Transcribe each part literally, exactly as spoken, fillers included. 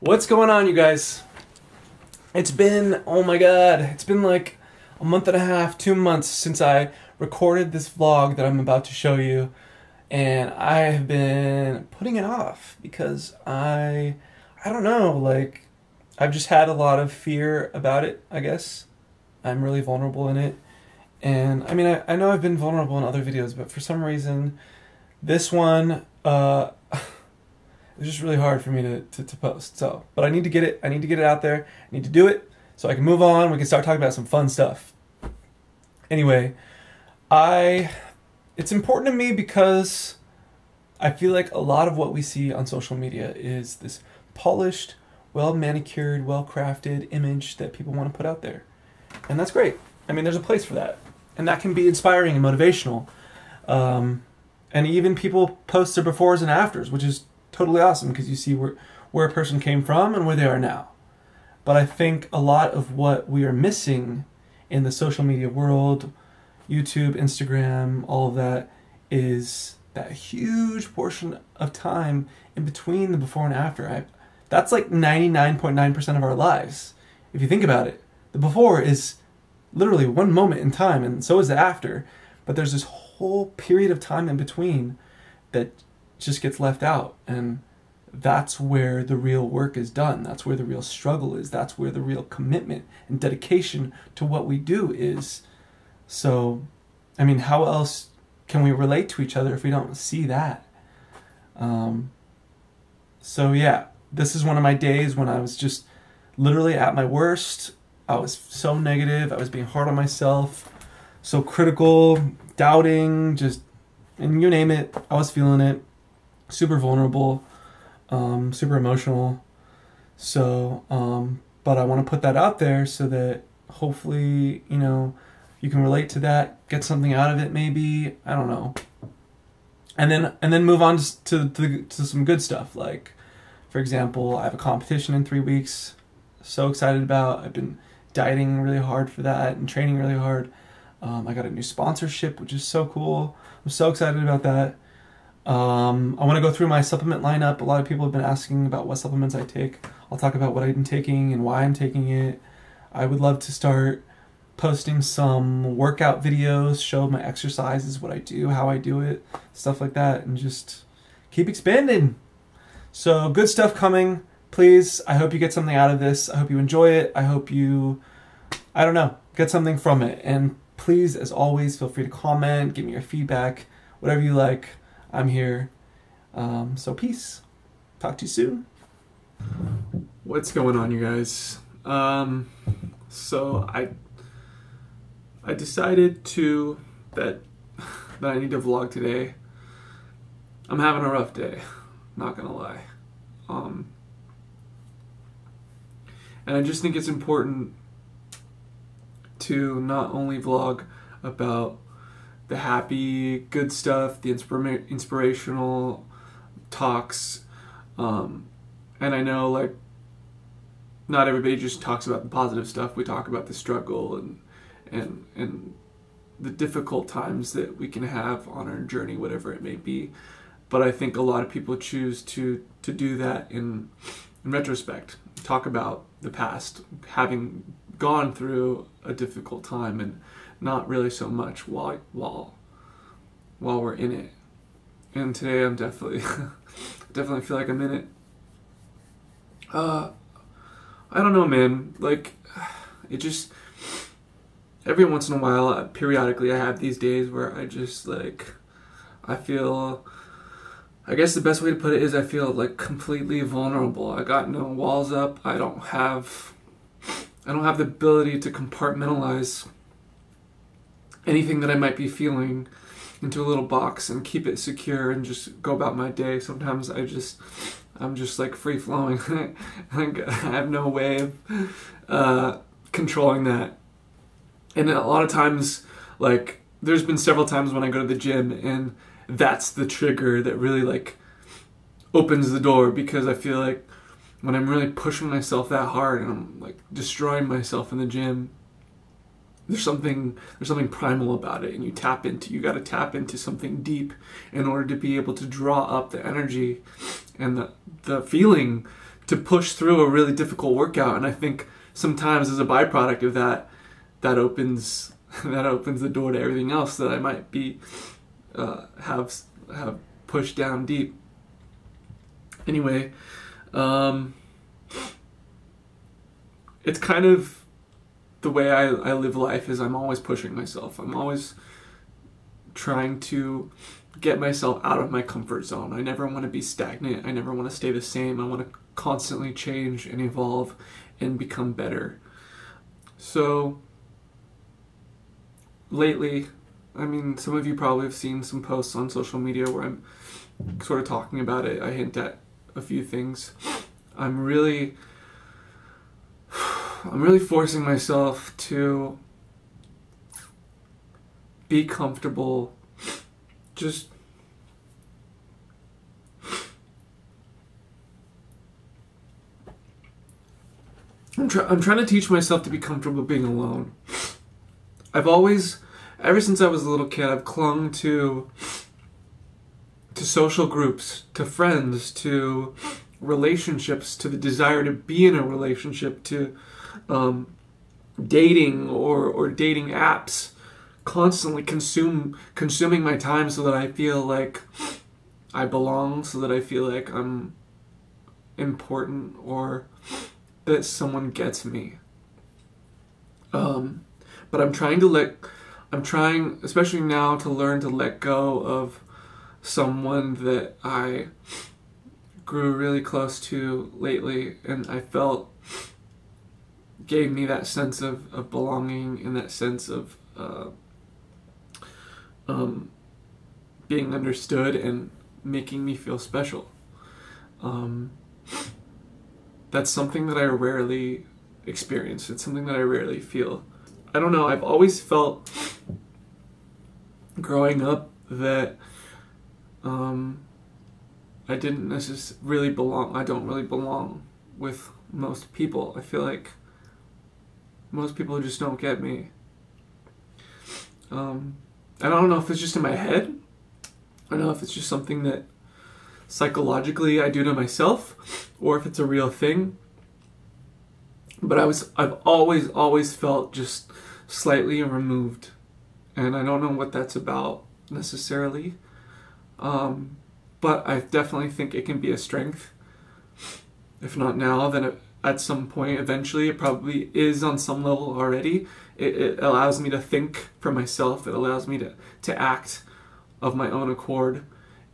What's going on, you guys? It's been, oh my god, it's been like a month and a half, two months since I recorded this vlog that I'm about to show you, and I have been putting it off because I, I don't know, like, I've just had a lot of fear about it, I guess. I'm really vulnerable in it, and I mean, I, I know I've been vulnerable in other videos, but for some reason, this one, uh... It's just really hard for me to, to, to post, so. But I need to get it, I need to get it out there, I need to do it, so I can move on, we can start talking about some fun stuff. Anyway, I, it's important to me because I feel like a lot of what we see on social media is this polished, well-manicured, well-crafted image that people want to put out there. And that's great. I mean, there's a place for that. And that can be inspiring and motivational. Um, and even people post their befores and afters, which is totally awesome because you see where, where a person came from and where they are now. But I think a lot of what we are missing in the social media world, YouTube, Instagram, all of that, is that huge portion of time in between the before and after. I, that's like ninety-nine point nine percent of our lives. If you think about it, the before is literally one moment in time, and so is the after. But there's this whole period of time in between that just gets left out, and that's where the real work is done. That's where the real struggle is. That's where the real commitment and dedication to what we do is. So, I mean, how else can we relate to each other if we don't see that? Um, so yeah, this is one of my days when I was just literally at my worst. I was so negative. I was being hard on myself, so critical, doubting, just, and you name it, I was feeling it. Super vulnerable, um, super emotional. So, um, but I want to put that out there so that hopefully, you know, you can relate to that, get something out of it maybe, I don't know. And then and then move on to, to, to, to some good stuff. Like, for example, I have a competition in three weeks. So excited about. I've been dieting really hard for that and training really hard. Um, I got a new sponsorship, which is so cool. I'm so excited about that. Um, I want to go through my supplement lineup. A lot of people have been asking about what supplements I take. I'll talk about what I've been taking and why I'm taking it. I would love to start posting some workout videos, show my exercises, what I do, how I do it, stuff like that, and just keep expanding. So good stuff coming. Please, I hope you get something out of this. I hope you enjoy it. I hope you, I don't know, get something from it. And please, as always, feel free to comment, give me your feedback, whatever you like. I'm here, um, so peace. Talk to you soon. What's going on, you guys? Um, so I I decided to that that I need to vlog today. I'm having a rough day, not gonna lie, um, and I just think it's important to not only vlog about the happy, good stuff, the inspira inspirational talks. Um, and I know, like, not everybody just talks about the positive stuff. We talk about the struggle and, and, and the difficult times that we can have on our journey, whatever it may be. But I think a lot of people choose to, to do that in, in retrospect, talk about the past, having gone through a difficult time, and not really so much while while while we're in it. And today I'm definitely definitely feel like I'm in it. Uh, I don't know, man. Like, it just every once in a while, I, periodically, I have these days where I just like I feel. I guess the best way to put it is I feel like completely vulnerable. I got no walls up. I don't have. I don't have the ability to compartmentalize anything that I might be feeling into a little box and keep it secure and just go about my day. Sometimes I just, I'm just like free flowing. I have no way of uh, controlling that. And a lot of times, like, there's been several times when I go to the gym and that's the trigger that really like opens the door, because I feel like when I'm really pushing myself that hard and I'm like destroying myself in the gym, There's something there's something primal about it, and you tap into you got to tap into something deep in order to be able to draw up the energy and the the feeling to push through a really difficult workout. And I think sometimes as a byproduct of that, that opens that opens the door to everything else that I might be uh, have have pushed down deep. Anyway, um, it's kind of the way I, I live life is I'm always pushing myself. I'm always trying to get myself out of my comfort zone. I never want to be stagnant. I never want to stay the same. I want to constantly change and evolve and become better. So lately, I mean, some of you probably have seen some posts on social media where I'm sort of talking about it. I hint at a few things. I'm really, I'm really forcing myself to be comfortable, just I'm, try I'm trying to teach myself to be comfortable being alone. I've always, ever since I was a little kid, I've clung to to social groups, to friends, to relationships, to the desire to be in a relationship, to um, dating or, or dating apps, constantly consume consuming my time so that I feel like I belong, so that I feel like I'm important or that someone gets me. Um, but I'm trying to let, I'm trying, especially now, to learn to let go of someone that I grew really close to lately, and I felt gave me that sense of, of belonging and that sense of uh, um, being understood and making me feel special. Um, that's something that I rarely experience. It's something that I rarely feel. I don't know, I've always felt growing up that um, I didn't necessarily really belong. I don't really belong with most people. I feel like most people just don't get me. Um, and I don't know if it's just in my head. I don't know if it's just something that psychologically I do to myself or if it's a real thing. But I was, I've always, always felt just slightly removed. And I don't know what that's about necessarily. Um, But I definitely think it can be a strength. If not now, then it, at some point, eventually, it probably is on some level already. It, it allows me to think for myself. It allows me to, to act of my own accord.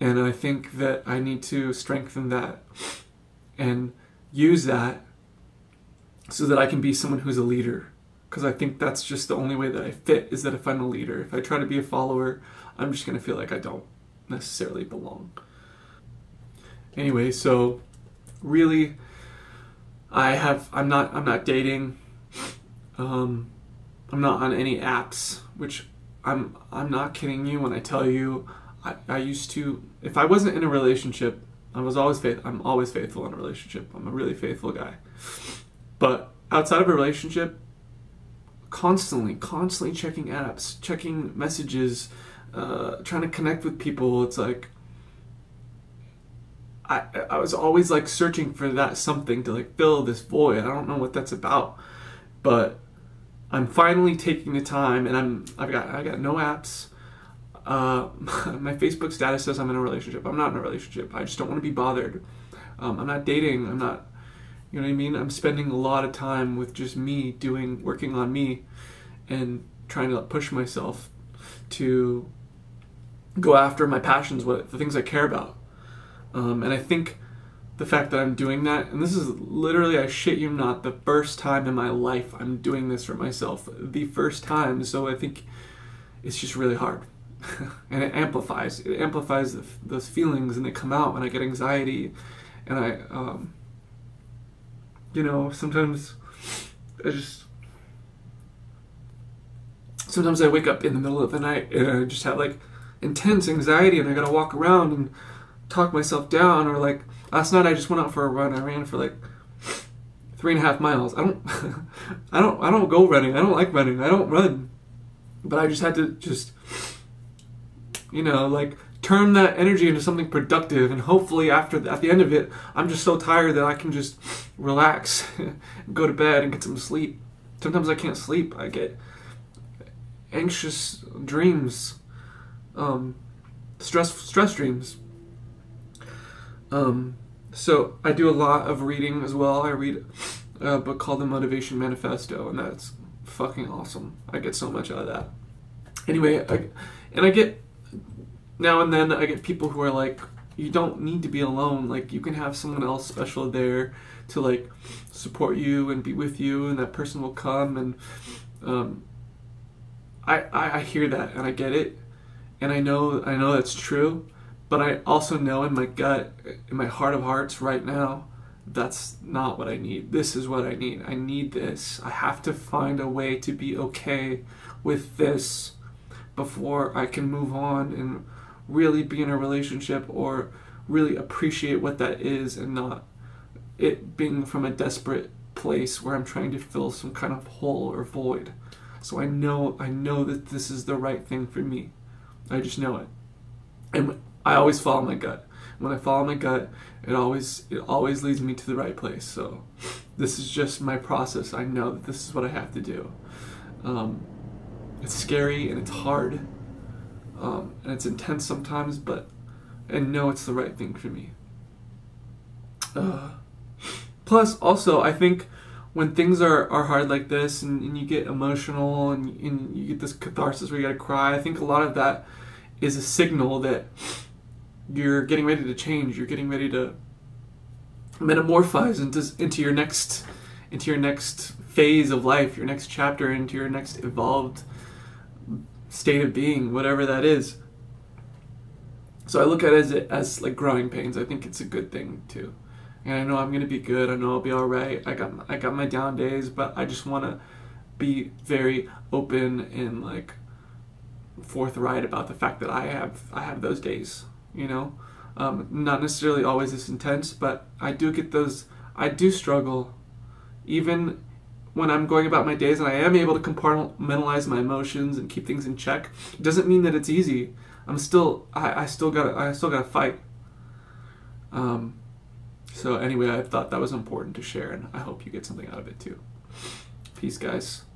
And I think that I need to strengthen that and use that so that I can be someone who's a leader. Because I think that's just the only way that I fit, is that if I'm a leader. If I try to be a follower, I'm just going to feel like I don't necessarily belong. Anyway, so really, I have I'm not I'm not dating. Um, I'm not on any apps, which I'm I'm not kidding you when I tell you I, I used to. If I wasn't in a relationship, I was always faith. I'm always faithful in a relationship. I'm a really faithful guy. But outside of a relationship, constantly, constantly checking apps, checking messages, uh, trying to connect with people. It's like, I, I was always like searching for that something to like fill this void. I don't know what that's about, but I'm finally taking the time, and I'm I've got I got no apps. Uh, my Facebook status says I'm in a relationship. I'm not in a relationship. I just don't want to be bothered. Um, I'm not dating. I'm not, you know what I mean? I'm spending a lot of time with just me doing, working on me, and trying to push myself to go after my passions, what the things I care about. Um, and I think the fact that I'm doing that, and this is literally, I shit you not, the first time in my life I'm doing this for myself, the first time. So I think it's just really hard. And it amplifies, it amplifies the, those feelings, and they come out when I get anxiety. And I, um, you know, sometimes I just, sometimes I wake up in the middle of the night and I just have like intense anxiety, and I gotta walk around and talk myself down. Or like last night I just went out for a run. I ran for like three and a half miles. I don't I don't I don't go running. I don't like running. I don't run. But I just had to just, you know, like turn that energy into something productive, and hopefully after the, at the end of it, I'm just so tired that I can just relax, go to bed and get some sleep. Sometimes I can't sleep. I get anxious dreams, um, stress stress dreams. Um, so I do a lot of reading as well. I read a book called The Motivation Manifesto, and that's fucking awesome. I get so much out of that. Anyway, I, and I get, now and then I get people who are like, you don't need to be alone, like you can have someone else special there to like support you and be with you, and that person will come. And um, I, I, I hear that and I get it, and I know, I know that's true, but I also know in my gut, in my heart of hearts right now, that's not what I need. This is what I need. I need this. I have to find a way to be okay with this before I can move on and really be in a relationship or really appreciate what that is, and not it being from a desperate place where I'm trying to fill some kind of hole or void. So I know, I know that this is the right thing for me. I just know it. And I always follow my gut. When I follow my gut, it always it always leads me to the right place. So this is just my process. I know that this is what I have to do. Um, it's scary and it's hard, um, and it's intense sometimes, but I know it's the right thing for me. Uh, plus, also, I think when things are, are hard like this, and, and you get emotional, and, and you get this catharsis where you gotta cry, I think a lot of that is a signal that you're getting ready to change. You're getting ready to metamorphose into into your next into your next phase of life, your next chapter, into your next evolved state of being, whatever that is. So I look at it as, as like growing pains. I think it's a good thing too. And I know I'm gonna be good. I know I'll be all right. I got I got my down days, but I just want to be very open and like forthright about the fact that I have I have those days. You know, um, not necessarily always this intense, but I do get those, I do struggle, even when I'm going about my days and I am able to compartmentalize my emotions and keep things in check. It doesn't mean that it's easy. I'm still, I, I still gotta, I still gotta fight. Um, so anyway, I thought that was important to share, and I hope you get something out of it too. Peace, guys.